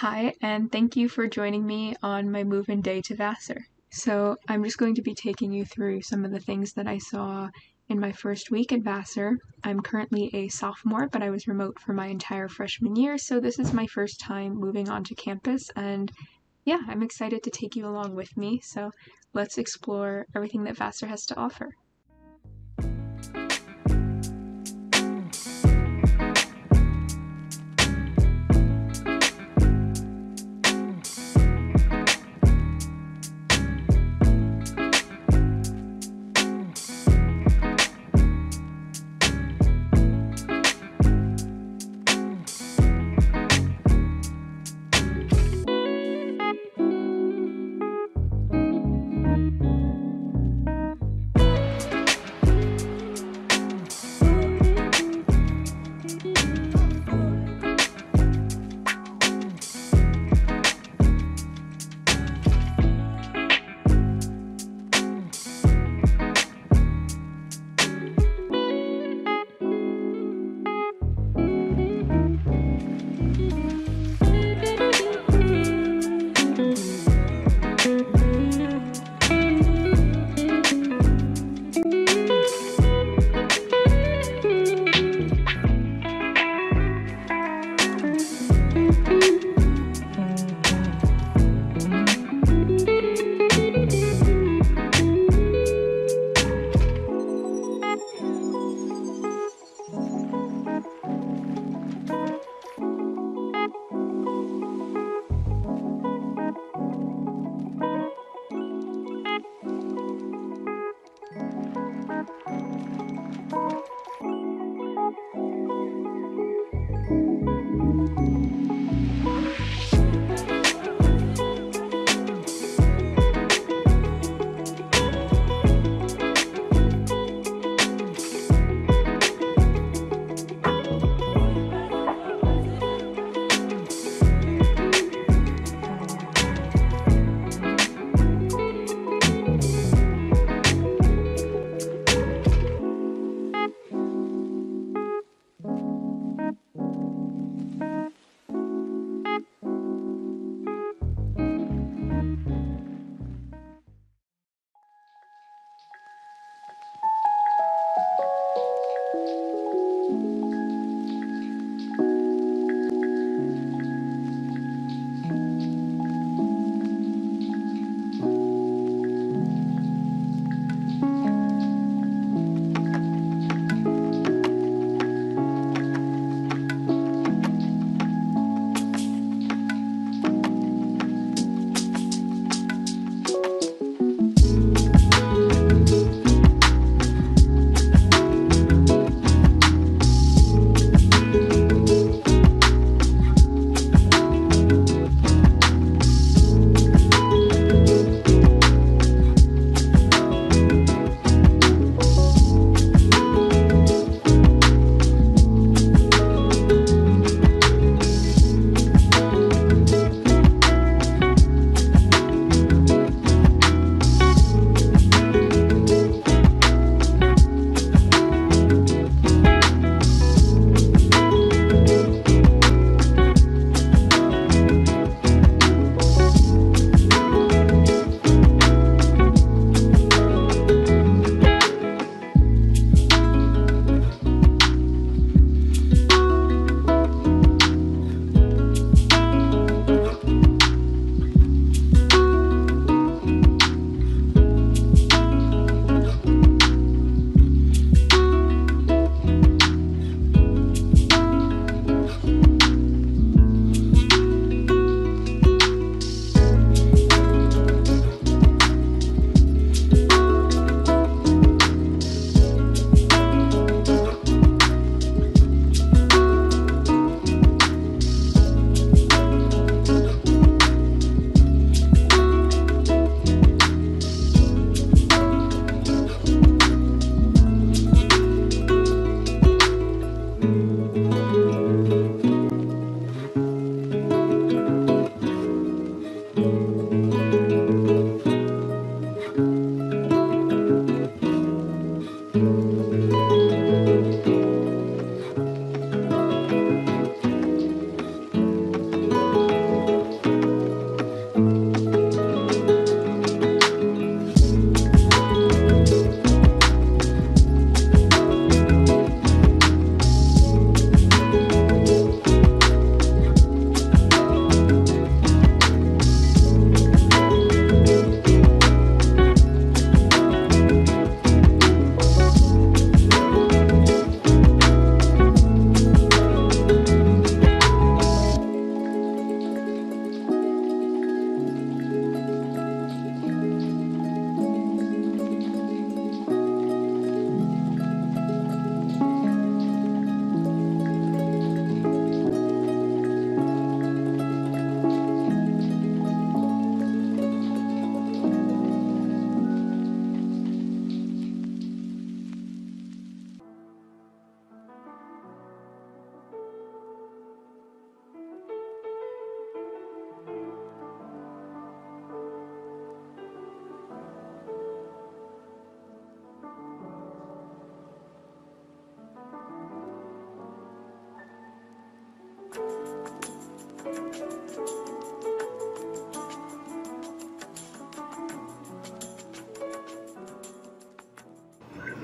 Hi, and thank you for joining me on my move-in day to Vassar. So I'm just going to be taking you through some of the things that I saw in my first week at Vassar. I'm currently a sophomore, but I was remote for my entire freshman year, so this is my first time moving onto campus, and yeah, I'm excited to take you along with me, so let's explore everything that Vassar has to offer.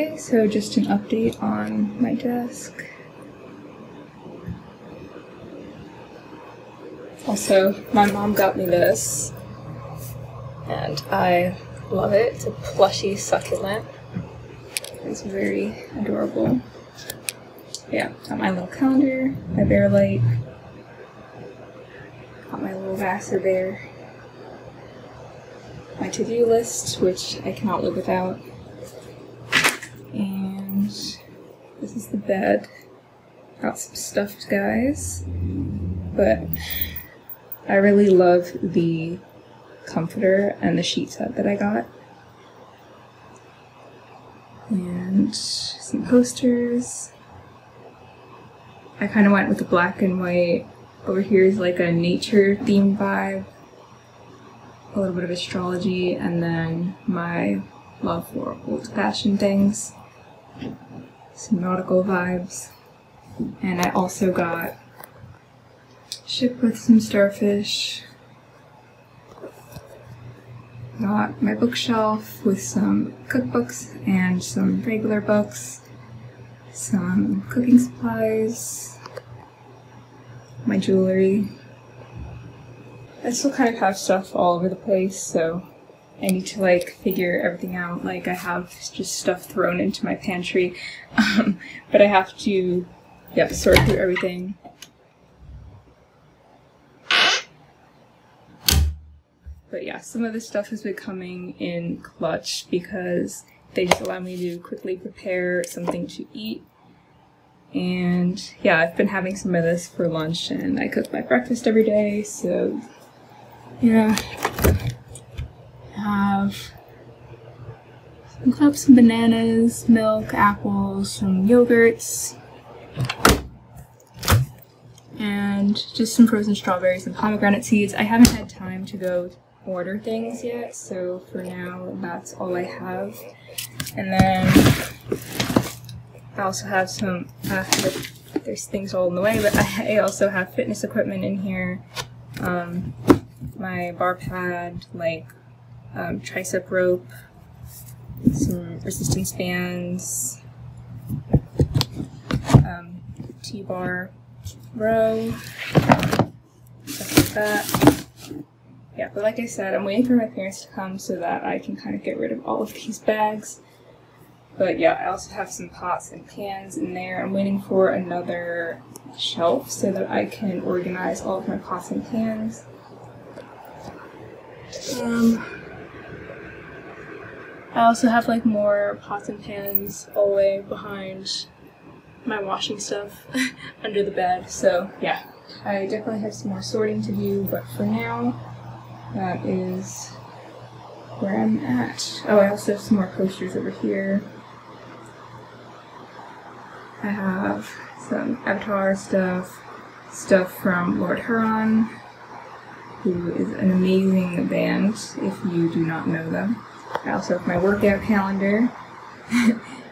Okay, so just an update on my desk. Also, my mom got me this, and I love it. It's a plushy succulent. It's very adorable. Yeah, got my little calendar, my bear light, got my little Vassar bear, my to-do list, which I cannot live without, and this is the bed. Got some stuffed guys, but I really love the comforter and the sheet set that I got. And some posters. I kind of went with the black and white. Over here is like a nature themed vibe, a little bit of astrology, and then my love for old-fashioned things, some nautical vibes. And I also got a ship with some starfish, got my bookshelf with some cookbooks and some regular books, some cooking supplies, my jewelry. I still kind of have stuff all over the place, so I need to like figure everything out. Like, I have just stuff thrown into my pantry, but I have to sort through everything. But yeah, some of this stuff has been coming in clutch because they just allow me to quickly prepare something to eat. And yeah, I've been having some of this for lunch, and I cook my breakfast every day, so yeah. I have some cups, some bananas, milk, apples, some yogurts, and just some frozen strawberries and pomegranate seeds. I haven't had time to go order things yet, so for now that's all I have. And then I also have some there's things all in the way, but I also have fitness equipment in here, my bar pad, like tricep rope, some resistance bands, T-bar row, stuff like that. Yeah, but like I said, I'm waiting for my parents to come so that I can kind of get rid of all of these bags. But yeah, I also have some pots and pans in there. I'm waiting for another shelf so that I can organize all of my pots and pans. I also have like more pots and pans all the way behind my washing stuff under the bed. So yeah, I definitely have some more sorting to do, but for now, that is where I'm at. Oh, I also have some more posters over here. I have some Avatar stuff from Lord Huron, who is an amazing band if you do not know them. I also have my workout calendar,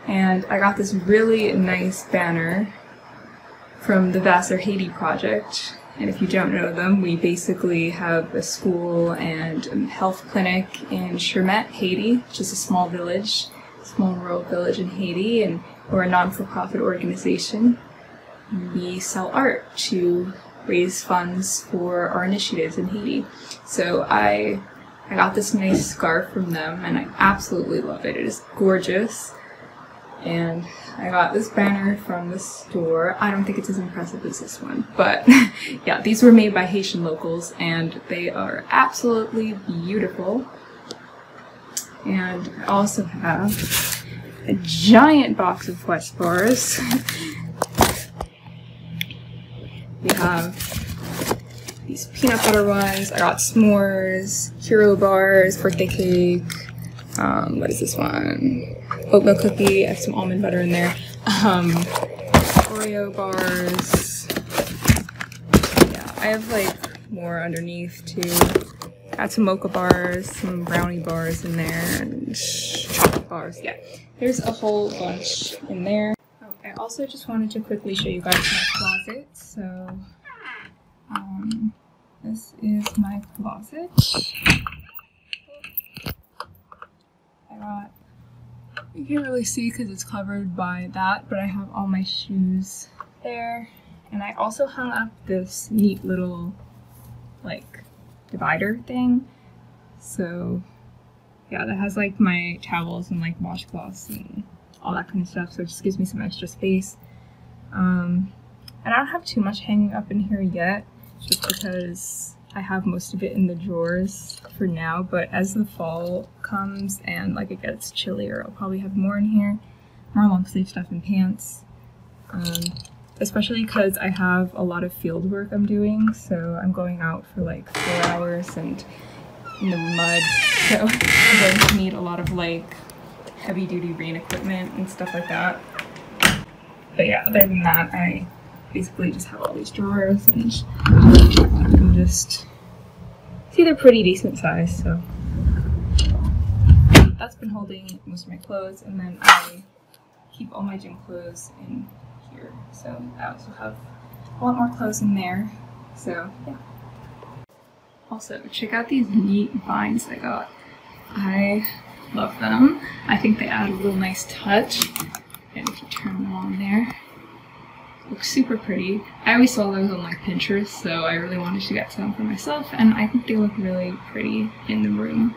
and I got this really nice banner from the Vassar Haiti Project. And if you don't know them, we basically have a school and a health clinic in Chermet, Haiti, which is a small village, small rural village in Haiti, and we're a non-for-profit organization. We sell art to raise funds for our initiatives in Haiti. So I got this nice scarf from them, and I absolutely love it. It is gorgeous. And I got this banner from the store. I don't think it's as impressive as this one, but yeah, these were made by Haitian locals, and they are absolutely beautiful. And I also have a giant box of Quest bars. We have these peanut butter ones. I got s'mores, hero bars, birthday cake. What is this one? Oatmeal cookie. I have some almond butter in there. Oreo bars. Yeah, I have like more underneath too. Got some mocha bars, some brownie bars in there, and chocolate bars. Yeah, there's a whole bunch in there. Oh, I also just wanted to quickly show you guys my closet. So, this is my closet. I got You can't really see because it's covered by that, but I have all my shoes there. And I also hung up this neat little, like, divider thing. So, yeah, that has, like, my towels and, like, washcloths and all that kind of stuff. So it just gives me some extra space. And I don't have too much hanging up in here yet, just because I have most of it in the drawers for now, but as the fall comes and like it gets chillier, I'll probably have more in here, more long sleeve stuff and pants, especially because I have a lot of field work I'm doing, so I'm going out for like 4 hours and in the mud, so I'm going to need a lot of like heavy duty rain equipment and stuff like that. But yeah, other than that, I basically just have all these drawers and you can just see they're pretty decent size, so that's been holding most of my clothes. And then I keep all my gym clothes in here, so I also have a lot more clothes in there, so yeah. Also, check out these neat vines I got. I love them. I think they add a little nice touch, and if you turn them on there, looks super pretty. I always saw those on like Pinterest, so I really wanted to get some for myself, and I think they look really pretty in the room.